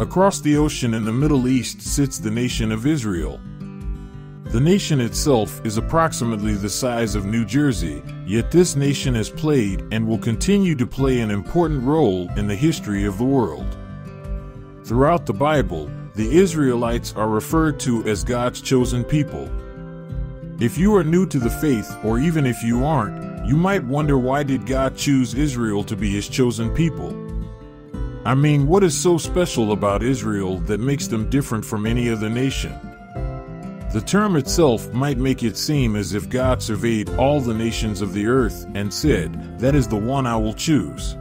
Across the ocean in the Middle East sits the nation of Israel. The nation itself is approximately the size of New Jersey, yet this nation has played and will continue to play an important role in the history of the world. Throughout the Bible, the Israelites are referred to as God's chosen people. If you are new to the faith, or even if you aren't, you might wonder, why did God choose Israel to be his chosen people? I mean, what is so special about Israel that makes them different from any other nation? The term itself might make it seem as if God surveyed all the nations of the earth and said, "That is the one I will choose."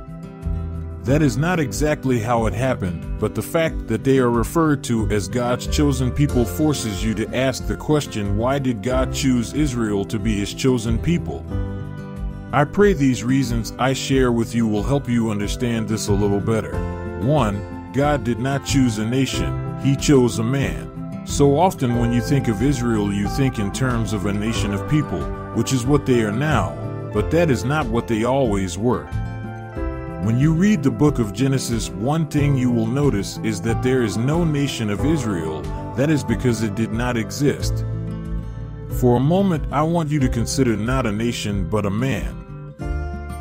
That is not exactly how it happened, but the fact that they are referred to as God's chosen people forces you to ask the question, why did God choose Israel to be his chosen people? I pray these reasons I share with you will help you understand this a little better. 1. God did not choose a nation, he chose a man. So often when you think of Israel, you think in terms of a nation of people, which is what they are now, but that is not what they always were. When you read the book of Genesis, one thing you will notice is that there is no nation of Israel. That is because it did not exist. For a moment, I want you to consider not a nation, but a man.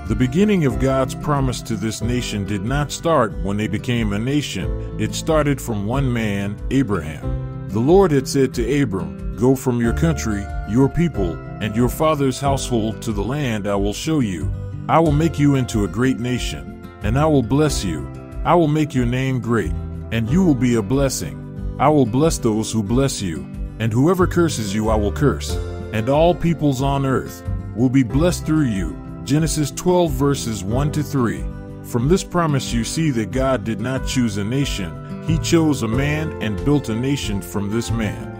The beginning of God's promise to this nation did not start when they became a nation. It started from one man, Abraham. The Lord had said to Abram, "Go from your country, your people, and your father's household to the land I will show you. I will make you into a great nation, and I will bless you. I will make your name great, and you will be a blessing. I will bless those who bless you, and whoever curses you I will curse, and all peoples on earth will be blessed through you." Genesis 12 verses 1-3. From this promise you see that God did not choose a nation, he chose a man and built a nation from this man.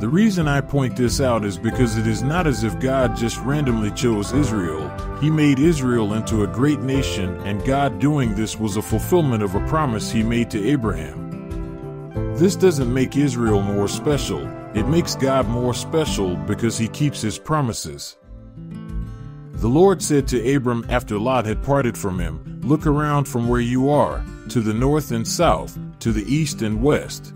The reason I point this out is because it is not as if God just randomly chose Israel. He made Israel into a great nation, and God doing this was a fulfillment of a promise he made to Abraham. This doesn't make Israel more special, it makes God more special because he keeps his promises. The Lord said to Abram after Lot had parted from him, "Look around from where you are, to the north and south, to the east and west.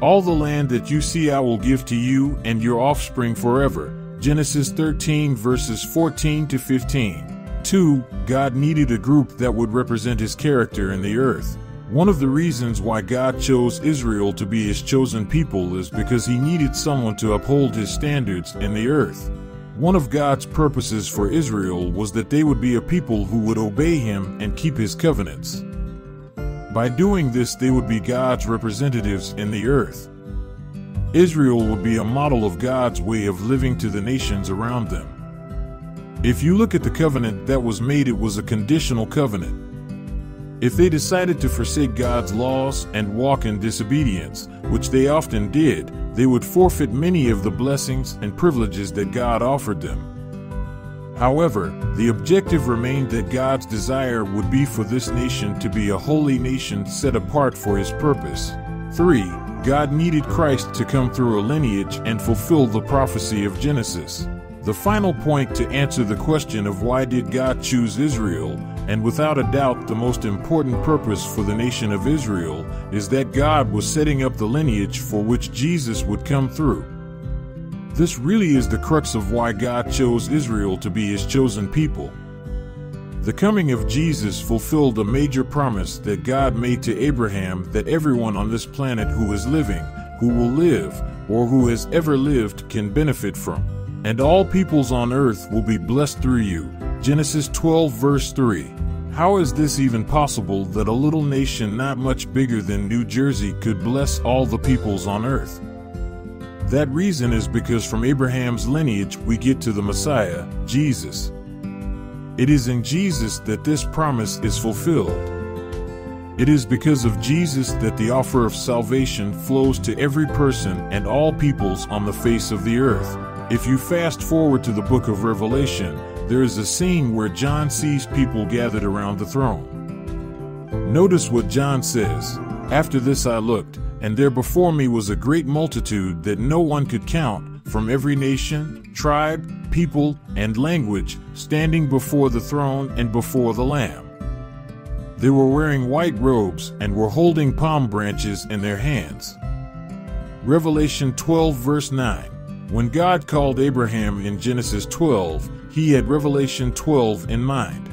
All the land that you see I will give to you and your offspring forever." Genesis 13 verses 14-15. 2. God needed a group that would represent his character in the earth. One of the reasons why God chose Israel to be his chosen people is because he needed someone to uphold his standards in the earth. One of God's purposes for Israel was that they would be a people who would obey him and keep his covenants. By doing this, they would be God's representatives in the earth. Israel would be a model of God's way of living to the nations around them. If you look at the covenant that was made, it was a conditional covenant. If they decided to forsake God's laws and walk in disobedience, which they often did, they would forfeit many of the blessings and privileges that God offered them. However, the objective remained that God's desire would be for this nation to be a holy nation set apart for his purpose. 3. God needed Christ to come through a lineage and fulfill the prophecy of Genesis. The final point to answer the question of why did God choose Israel, and without a doubt the most important purpose for the nation of Israel, is that God was setting up the lineage for which Jesus would come through. This really is the crux of why God chose Israel to be his chosen people. The coming of Jesus fulfilled a major promise that God made to Abraham, that everyone on this planet who is living, who will live, or who has ever lived can benefit from. "And all peoples on earth will be blessed through you." Genesis 12 verse 3. How is this even possible, that a little nation not much bigger than New Jersey could bless all the peoples on earth? That reason is because from Abraham's lineage we get to the Messiah, Jesus. It is in Jesus that this promise is fulfilled. It is because of Jesus that the offer of salvation flows to every person and all peoples on the face of the earth. If you fast forward to the book of Revelation, there is a scene where John sees people gathered around the throne. Notice what John says. "After this I looked, and there before me was a great multitude that no one could count, from every nation, tribe, people, and language, standing before the throne and before the Lamb." They were wearing white robes and were holding palm branches in their hands. Revelation 12 verse 9. When God called Abraham in Genesis 12, he had Revelation 12 in mind.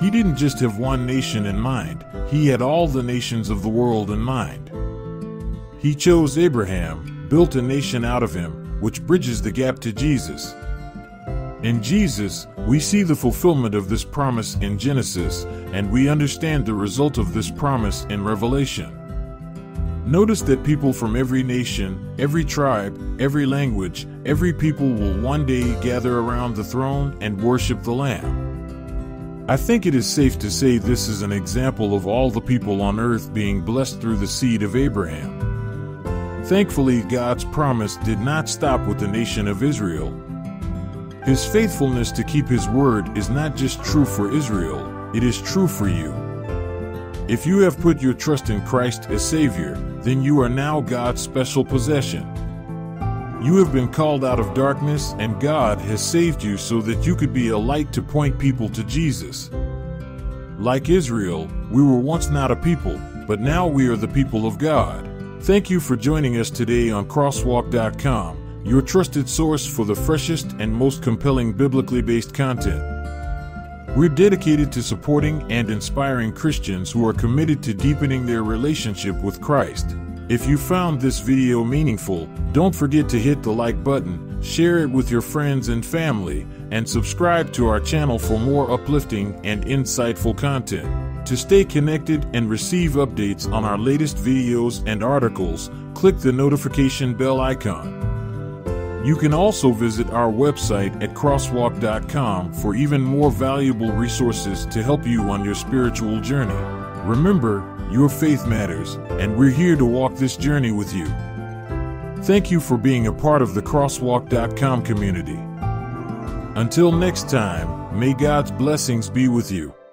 He didn't just have one nation in mind, he had all the nations of the world in mind. He chose Abraham, built a nation out of him, which bridges the gap to Jesus. In Jesus, we see the fulfillment of this promise in Genesis, and we understand the result of this promise in Revelation. Notice that people from every nation, every tribe, every language, every people will one day gather around the throne and worship the Lamb. I think it is safe to say this is an example of all the people on earth being blessed through the seed of Abraham. Thankfully, God's promise did not stop with the nation of Israel. His faithfulness to keep His word is not just true for Israel, it is true for you. If you have put your trust in Christ as Savior, then you are now God's special possession. You have been called out of darkness, and God has saved you so that you could be a light to point people to Jesus. Like Israel, we were once not a people, but now we are the people of God. Thank you for joining us today on Crosswalk.com. Your trusted source for the freshest and most compelling biblically based content. We're dedicated to supporting and inspiring Christians who are committed to deepening their relationship with Christ. If you found this video meaningful, don't forget to hit the like button, share it with your friends and family, and subscribe to our channel for more uplifting and insightful content. To stay connected and receive updates on our latest videos and articles, click the notification bell icon. You can also visit our website at crosswalk.com for even more valuable resources to help you on your spiritual journey. Remember, your faith matters, and we're here to walk this journey with you. Thank you for being a part of the crosswalk.com community. Until next time, may God's blessings be with you.